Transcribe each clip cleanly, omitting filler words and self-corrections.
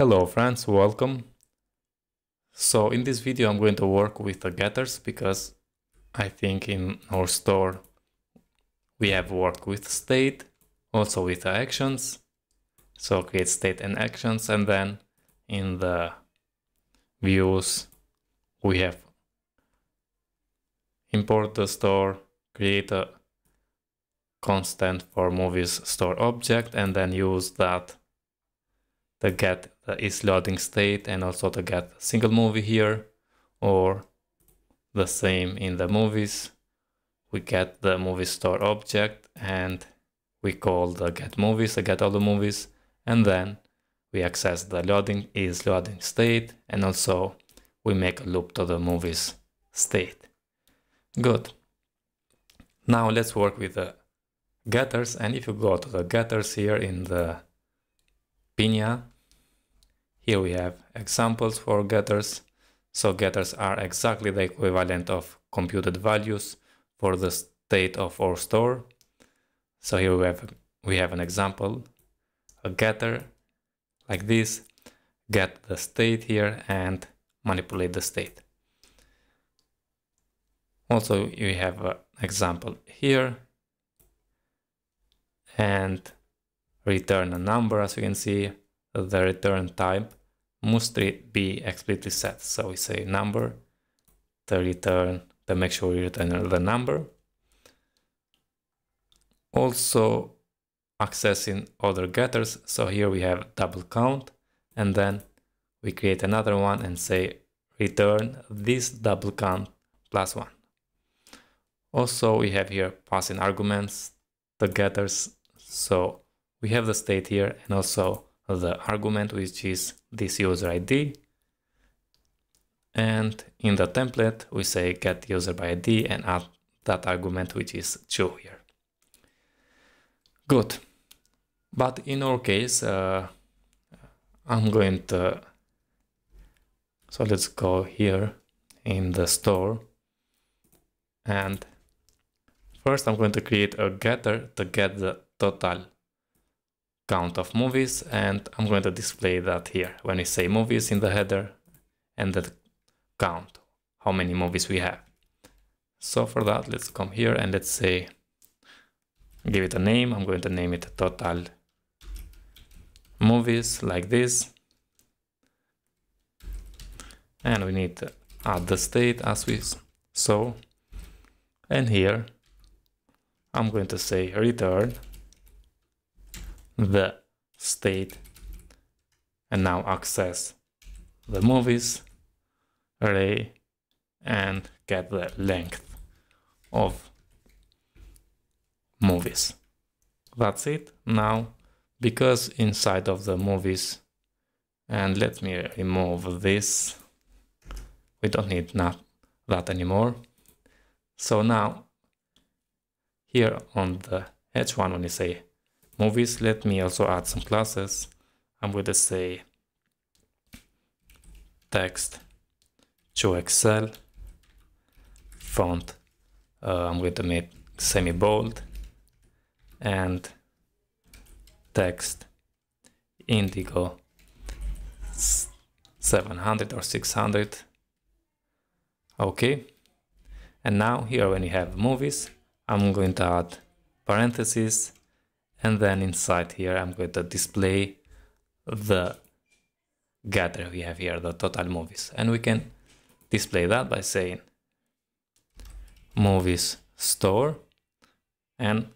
Hello friends, welcome. So in this video I'm going to work with the getters because I think in our store we have worked with state, also with the actions. So create state and actions, and then in the views we have import the store, create a constant for movies store object, and then use that to get the is loading state and also to get single movie here, or the same in the movies. We get the movie store object and we call the get movies, the get all the movies, and then we access the loading is loading state, and also we make a loop to the movies state. Good. Now let's work with the getters, and if you go to the getters here in the Pinia, here we have examples for getters. So getters are exactly the equivalent of computed values for the state of our store. So here we have an example, a getter like this, get the state here and manipulate the state. Also you have an example here and return a number. As you can see, the return type must be explicitly set. So we say number to return, to make sure we return the number. Also accessing other getters. So here we have double count, and then we create another one and say return this double count plus one. Also we have here passing arguments to getters. So we have the state here and also the argument, which is this user ID. And in the template, we say get user by ID and add that argument, which is 2 here. Good. But in our case, so let's go here in the store. And first I'm going to create a getter to get the total count of movies, and I'm going to display that here when we say movies in the header, and that count how many movies we have. So for that, let's come here and let's say, give it a name. I'm going to name it total movies like this, and we need to add the state as we saw. And here I'm going to say return the state, and now access the movies array and get the length of movies. That's it. Now, because inside of the movies, and let me remove this, we don't need that anymore. So now here on the h1, when you say movies, let me also add some classes. I'm going to say text to Excel, font, I'm going to make semi-bold, and text indigo 700 or 600. Okay. And now here when you have movies, I'm going to add parentheses. And then inside here, I'm going to display the getter we have here, the total movies. And we can display that by saying movies store and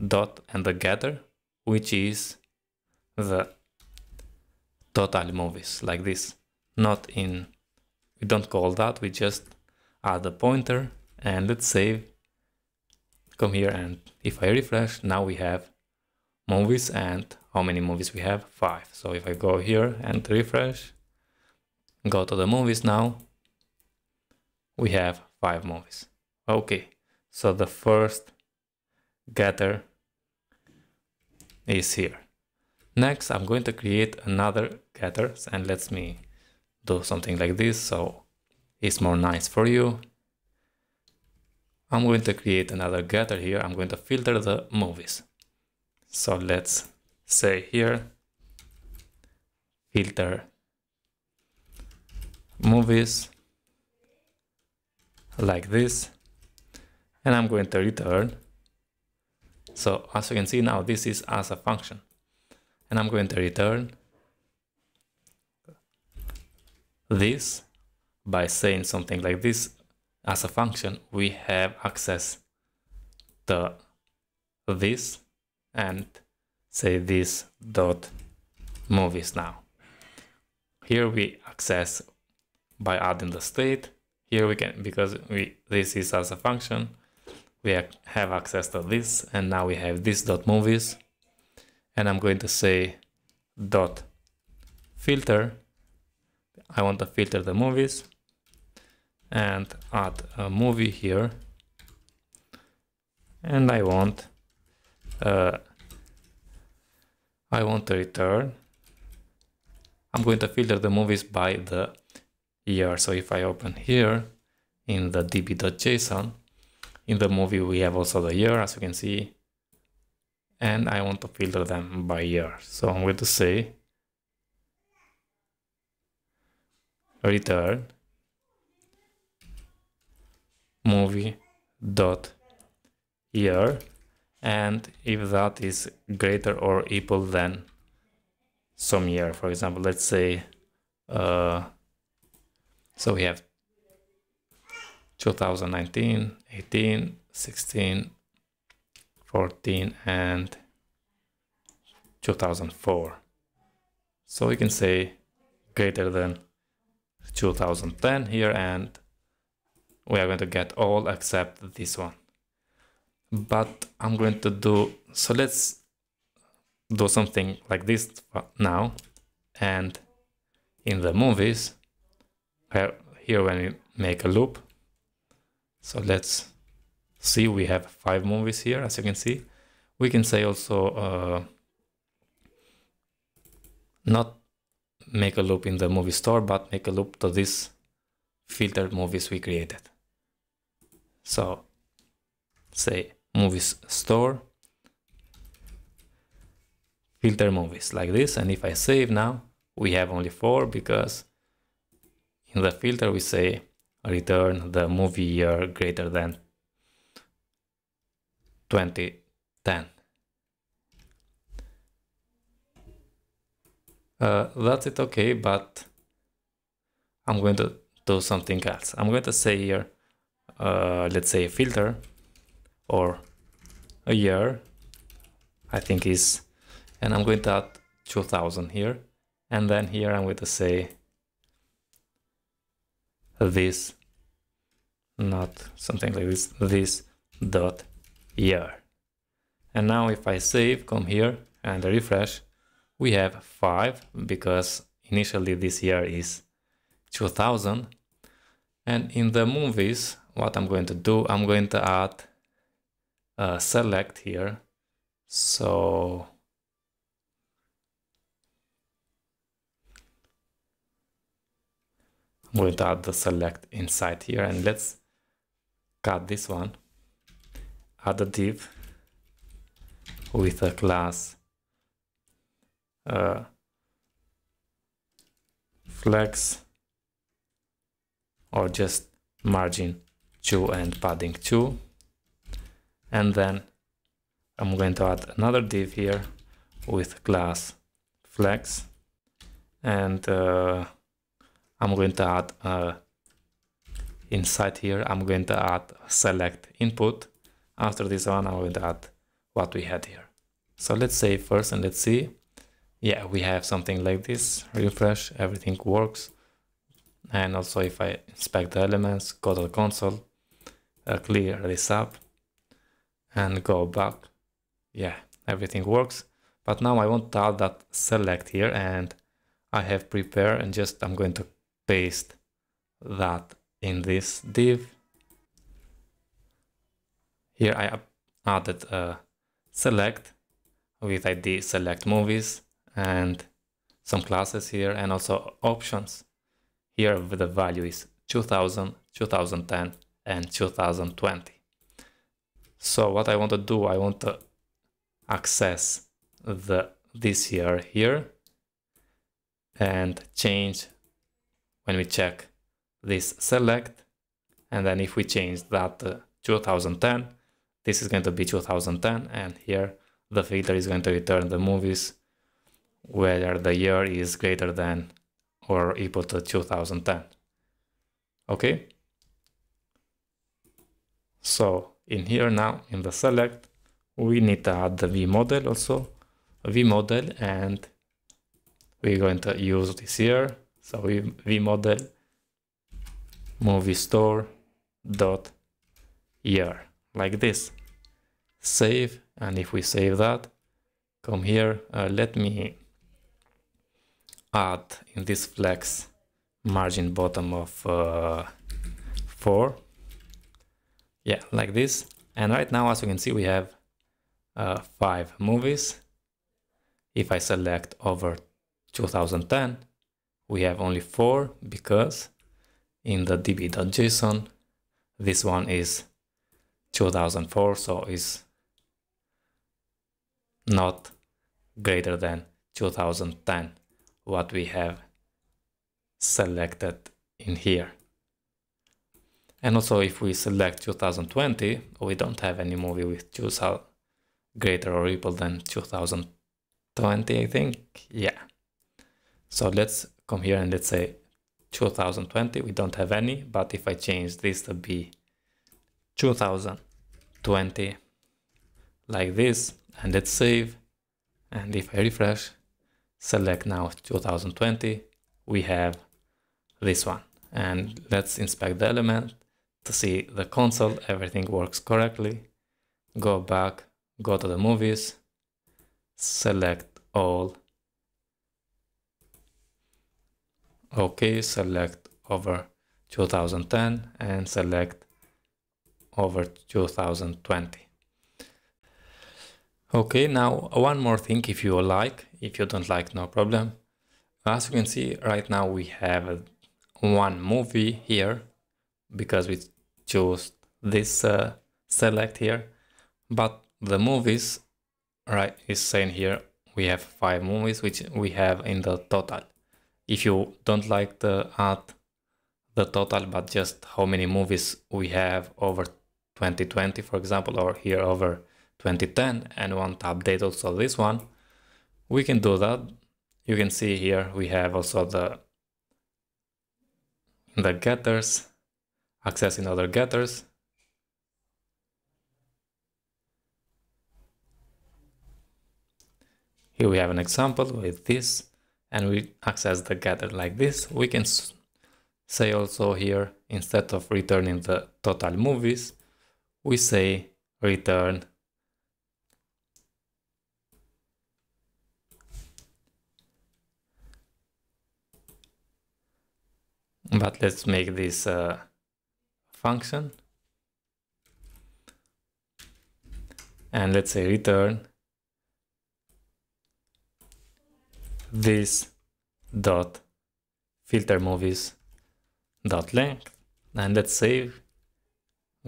dot and the getter, which is the total movies like this. Not in, we don't call that, we just add a pointer, and let's save. Come here, and if I refresh, now we have movies, and how many movies we have? 5. So if I go here and refresh, go to the movies, now we have 5 movies. Okay, so the first getter is here. Next, I'm going to create another getter, and let me do something like this so it's more nice for you. I'm going to create another getter here. I'm going to filter the movies. So let's say here, filter movies like this, and I'm going to return. So as you can see now, this is as a function, and I'm going to return this by saying something like this. As a function, we have access to this, and say this dot movies. Now here we access by adding the state. Here we can, because this is as a function, we have access to this, and now we have this dot movies, and I'm going to say dot filter. I want to filter the movies and add a movie here, and I want to return. I'm going to filter the movies by the year. So if I open here in the db.json, in the movie we have also the year, as you can see, and I want to filter them by year. So I'm going to say return movie dot year, and if that is greater or equal than some year, for example, let's say so we have 2019, 18, 16, 14, and 2004. So we can say greater than 2010 here, and we are going to get all except this one. But I'm going to do, so let's do something like this now, and in the movies here when we make a loop, so let's see, we have 5 movies here, as you can see. We can say also not make a loop in the movie store, but make a loop to this filtered movies we created. So say movies store filter movies like this, and if I save now, we have only 4, because in the filter we say return the movie year greater than 2010. That's it, okay, but I'm going to do something else. I'm going to say here, let's say filter or a year, I think is, and I'm going to add 2000 here, and then here I'm going to say this, not something like this, this dot year. And now if I save, come here and refresh, we have 5, because initially this year is 2000. And in the movies, what I'm going to do, I'm going to add a select here. So I'm going to add the select inside here, and let's cut this one, add a div with a class flex, or just margin 2 and padding 2, and then I'm going to add another div here with class flex, and I'm going to add inside here I'm going to add select input. After this one I'm going to add what we had here. So let's save first and let's see. Yeah, we have something like this. Refresh, everything works. And also if I inspect the elements, go to the console, clear this up and go back. Yeah, everything works. But now I want to add that select here, and I have prepared, and just I'm going to paste that in this div. Here I added a select with ID select movies and some classes here, and also options. Here the value is 2000, 2010 and 2020. So what I want to do, I want to access this year here and change, when we check this select, and then if we change that to 2010, this is going to be 2010, and here the filter is going to return the movies where the year is greater than or equal to 2010. Okay, so in here now in the select we need to add the vModel also, vModel, and we're going to use this here. So vModel movie store dot year, like this. Save, and if we save that, come here, let me add in this flex margin bottom of 4, yeah, like this. And right now, as you can see, we have 5 movies. If I select over 2010, we have only 4 because in the db.json this one is 2004, so is not greater than 2010 what we have selected in here. And also if we select 2020, we don't have any movie with greater or equal than 2020, I think. Yeah, so let's come here and let's say 2020. We don't have any, but if I change this to be 2020, like this, and let's save, and if I refresh, select now 2020, we have this one. And let's inspect the element to see the console, everything works correctly. Go back, go to the movies, select all. Okay, select over 2010 and select over 2020. Okay, now one more thing, if you like. If you don't like, no problem. As you can see, right now we have one movie here because we chose this select here, but the movies, right, is saying here we have 5 movies, which we have in the total. If you don't like to add the total, but just how many movies we have over 2020, for example, or here over 2010, and want to update also this one, we can do that. You can see here we have also the getters, accessing other getters. Here we have an example with this, and we access the getter like this. We can say also here, instead of returning the total movies, we say return . But let's make this function, and let's say return this dot filter movies dot length, and let's save,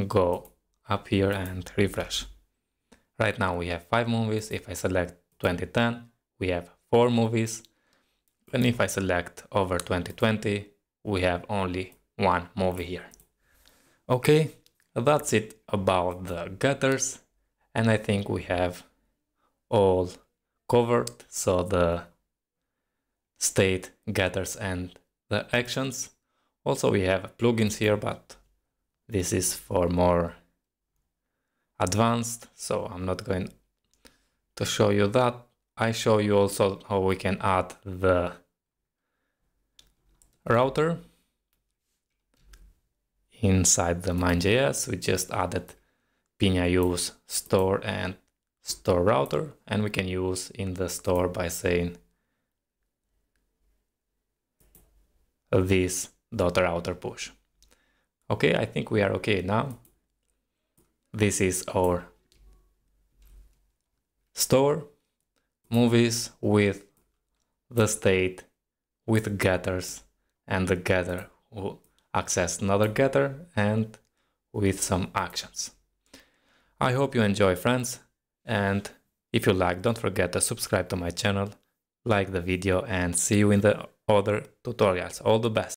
go up here and refresh. Right now we have 5 movies. If I select 2010, we have 4 movies, and if I select over 2020, we have only 1 movie here. Okay, that's it about the getters, and I think we have all covered. So the state, getters, and the actions. Also we have plugins here, but this is for more advanced, so I'm not going to show you that. I show you also how we can add the router inside the main.js. We just added Pinia use store and store router, and we can use in the store by saying this dot router push. Okay, I think we are okay now. This is our store movies with the state, with getters, and the getter will access another getter, and with some actions. I hope you enjoy, friends, and if you like, don't forget to subscribe to my channel, like the video, and see you in the other tutorials. All the best.